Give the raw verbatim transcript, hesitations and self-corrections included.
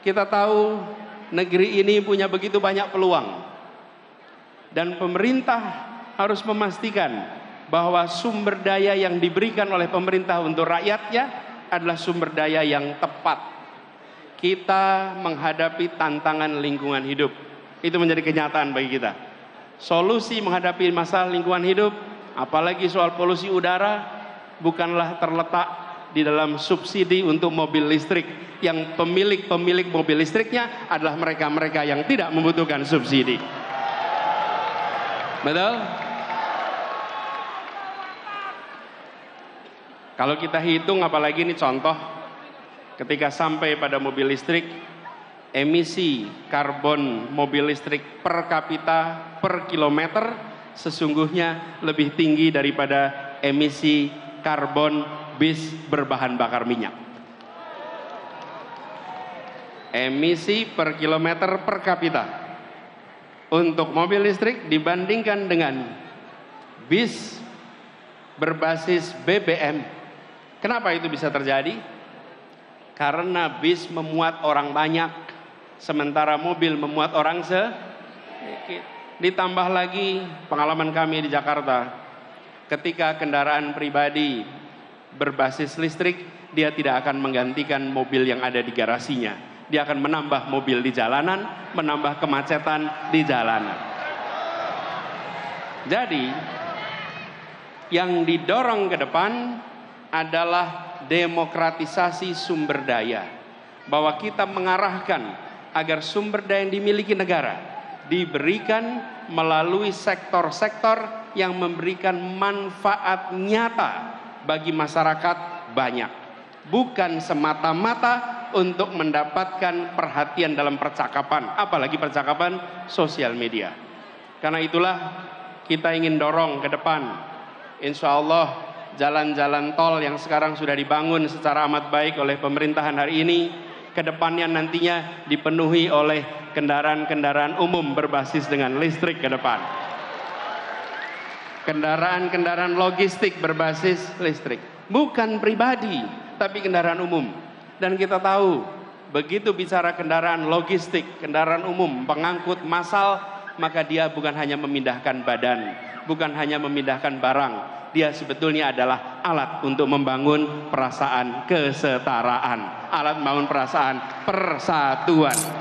Kita tahu negeri ini punya begitu banyak peluang. Dan pemerintah harus memastikan bahwa sumber daya yang diberikan oleh pemerintah untuk rakyatnya adalah sumber daya yang tepat. Kita menghadapi tantangan lingkungan hidup. Itu menjadi kenyataan bagi kita. Solusi menghadapi masalah lingkungan hidup, apalagi soal polusi udara, bukanlah terletak di dalam subsidi untuk mobil listrik yang pemilik-pemilik mobil listriknya adalah mereka-mereka yang tidak membutuhkan subsidi. Betul? Kalau kita hitung, apalagi ini contoh, ketika sampai pada mobil listrik, emisi karbon mobil listrik per kapita per kilometer sesungguhnya lebih tinggi daripada emisi karbon bis berbahan bakar minyak. Emisi per kilometer per kapita untuk mobil listrik dibandingkan dengan bis berbasis B B M. Kenapa itu bisa terjadi? Karena bis memuat orang banyak, sementara mobil memuat orang sedikit. Ditambah lagi pengalaman kami di Jakarta, ketika kendaraan pribadi berbasis listrik, dia tidak akan menggantikan mobil yang ada di garasinya. Dia akan menambah mobil di jalanan, menambah kemacetan di jalanan. Jadi, yang didorong ke depan adalah demokratisasi sumber daya. Bahwa kita mengarahkan agar sumber daya yang dimiliki negara diberikan melalui sektor-sektor yang memberikan manfaat nyata bagi masyarakat banyak, bukan semata-mata untuk mendapatkan perhatian dalam percakapan, apalagi percakapan sosial media. Karena itulah kita ingin dorong ke depan, insya Allah jalan-jalan tol yang sekarang sudah dibangun secara amat baik oleh pemerintahan hari ini, ke depannya nantinya dipenuhi oleh kendaraan-kendaraan umum berbasis dengan listrik ke depan. Kendaraan-kendaraan logistik berbasis listrik, bukan pribadi tapi kendaraan umum. Dan kita tahu begitu bicara kendaraan logistik, kendaraan umum pengangkut massal, maka dia bukan hanya memindahkan badan, bukan hanya memindahkan barang, dia sebetulnya adalah alat untuk membangun perasaan kesetaraan, alat membangun perasaan persatuan.